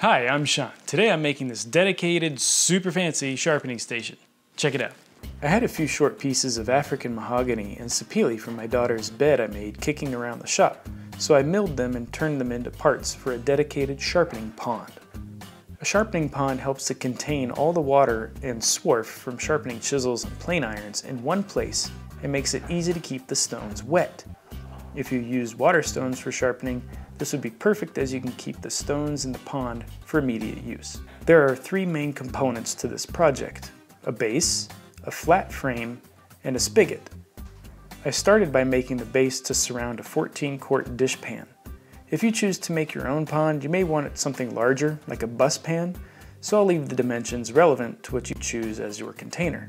Hi, I'm Sean. Today I'm making this dedicated, super fancy sharpening station. Check it out. I had a few short pieces of African mahogany and sapele from my daughter's bed I made kicking around the shop, so I milled them and turned them into parts for a dedicated sharpening pond. A sharpening pond helps to contain all the water and swarf from sharpening chisels and plane irons in one place and makes it easy to keep the stones wet. If you use water stones for sharpening, this would be perfect as you can keep the stones in the pond for immediate use. There are three main components to this project: a base, a flat frame, and a spigot. I started by making the base to surround a 14-quart dish pan. If you choose to make your own pond, you may want it something larger, like a bus pan, so I'll leave the dimensions relevant to what you choose as your container.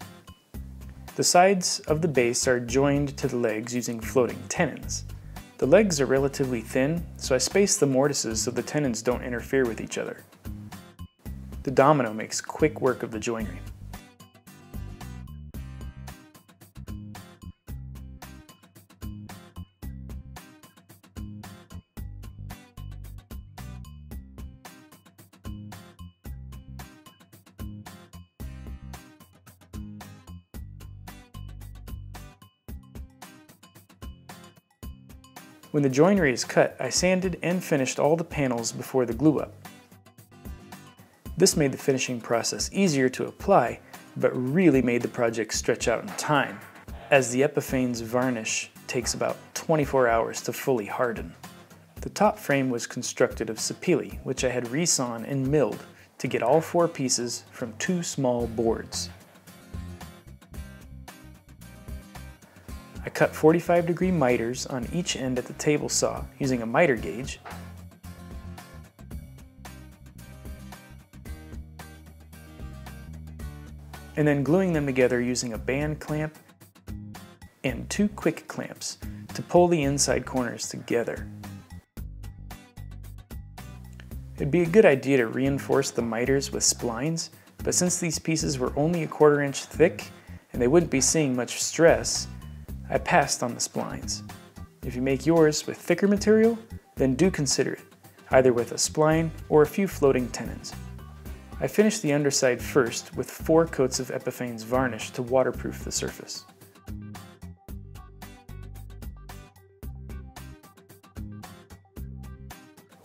The sides of the base are joined to the legs using floating tenons. The legs are relatively thin, so I space the mortises so the tenons don't interfere with each other. The domino makes quick work of the joinery. When the joinery is cut, I sanded and finished all the panels before the glue up. This made the finishing process easier to apply, but really made the project stretch out in time, as the Epifanes varnish takes about 24 hours to fully harden. The top frame was constructed of sapele, which I had resawn and milled to get all four pieces from two small boards. I cut 45-degree miters on each end at the table saw using a miter gauge. And then gluing them together using a band clamp and two quick clamps to pull the inside corners together. It'd be a good idea to reinforce the miters with splines, but since these pieces were only a 1/4 inch thick and they wouldn't be seeing much stress, I passed on the splines. If you make yours with thicker material, then do consider it, either with a spline or a few floating tenons. I finished the underside first with 4 coats of Epifanes varnish to waterproof the surface.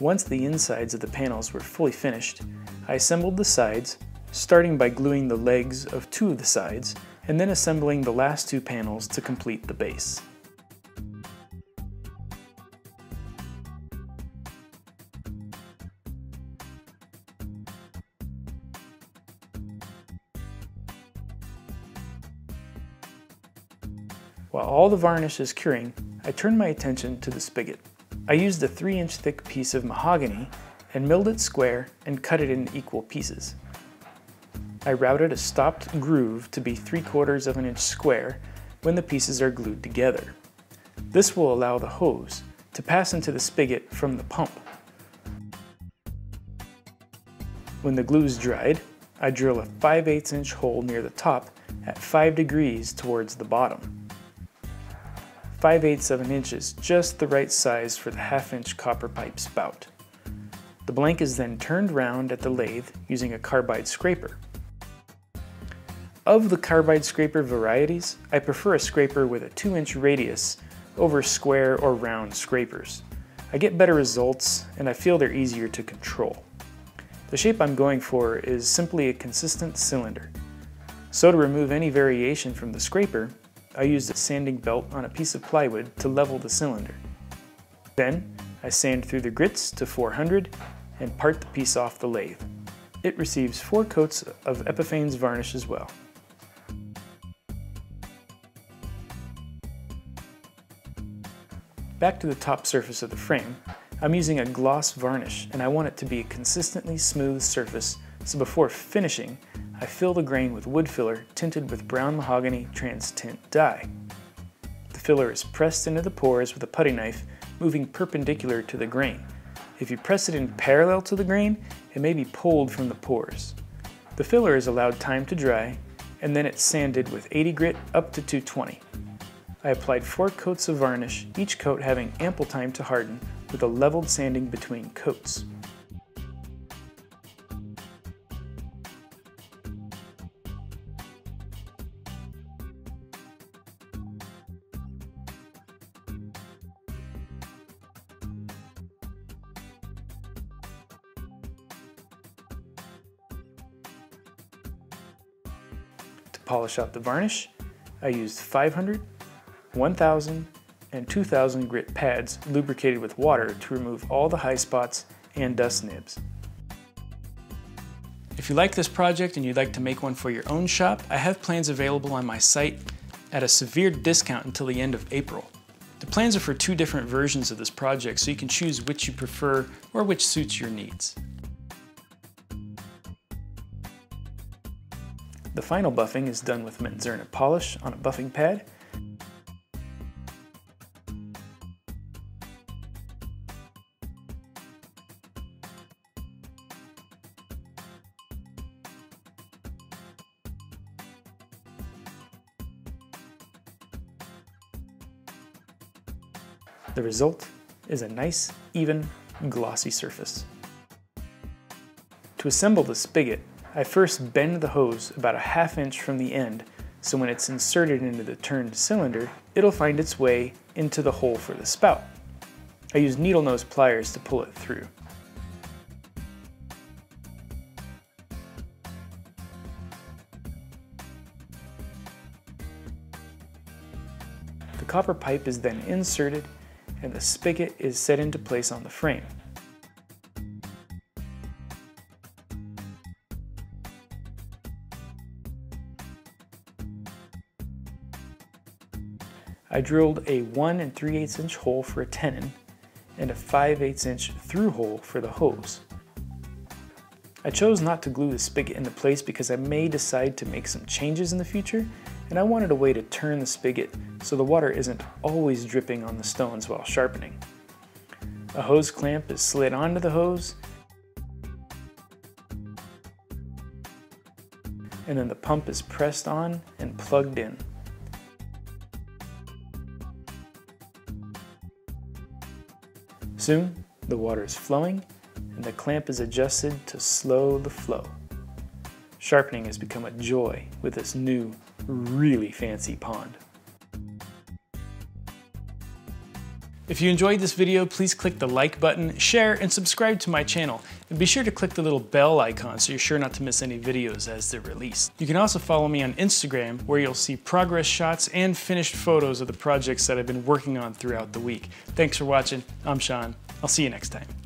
Once the insides of the panels were fully finished, I assembled the sides, starting by gluing the legs of 2 of the sides and then assembling the last 2 panels to complete the base. While all the varnish is curing, I turn my attention to the spigot. I used a 3-inch thick piece of mahogany and milled it square and cut it into equal pieces. I routed a stopped groove to be 3/4 of an inch square when the pieces are glued together. This will allow the hose to pass into the spigot from the pump. When the glue's dried, I drill a 5/8 inch hole near the top at 5 degrees towards the bottom. 5/8 of an inch is just the right size for the 1/2 inch copper pipe spout. The blank is then turned round at the lathe using a carbide scraper. Of the carbide scraper varieties, I prefer a scraper with a 2-inch radius over square or round scrapers. I get better results and I feel they're easier to control. The shape I'm going for is simply a consistent cylinder. So to remove any variation from the scraper, I used a sanding belt on a piece of plywood to level the cylinder. Then I sand through the grits to 400 and part the piece off the lathe. It receives 4 coats of Epifanes varnish as well. Back to the top surface of the frame, I'm using a gloss varnish and I want it to be a consistently smooth surface, so before finishing, I fill the grain with wood filler tinted with brown mahogany trans-tint dye. The filler is pressed into the pores with a putty knife, moving perpendicular to the grain. If you press it in parallel to the grain, it may be pulled from the pores. The filler is allowed time to dry and then it's sanded with 80 grit up to 220. I applied 4 coats of varnish, each coat having ample time to harden with a leveled sanding between coats. polish out the varnish, I used 500, 1000, and 2000 grit pads lubricated with water to remove all the high spots and dust nibs. If you like this project and you'd like to make one for your own shop, I have plans available on my site at a severe discount until the end of April. The plans are for two different versions of this project, so you can choose which you prefer or which suits your needs. The final buffing is done with Menzerna polish on a buffing pad. The result is a nice, even, glossy surface. To assemble the spigot, I first bend the hose about a ½ inch from the end, so when it's inserted into the turned cylinder, it'll find its way into the hole for the spout. I use needle nose pliers to pull it through. The copper pipe is then inserted and the spigot is set into place on the frame. I drilled a 1 3/8 inch hole for a tenon and a 5/8 inch through hole for the hose. I chose not to glue the spigot into place because I may decide to make some changes in the future, and I wanted a way to turn the spigot so the water isn't always dripping on the stones while sharpening. A hose clamp is slid onto the hose, and then the pump is pressed on and plugged in. Soon, the water is flowing, and the clamp is adjusted to slow the flow. Sharpening has become a joy with this new, really fancy pond. If you enjoyed this video, please click the like button, share, and subscribe to my channel. And be sure to click the little bell icon so you're sure not to miss any videos as they're released. You can also follow me on Instagram, where you'll see progress shots and finished photos of the projects that I've been working on throughout the week. Thanks for watching. I'm Sean. I'll see you next time.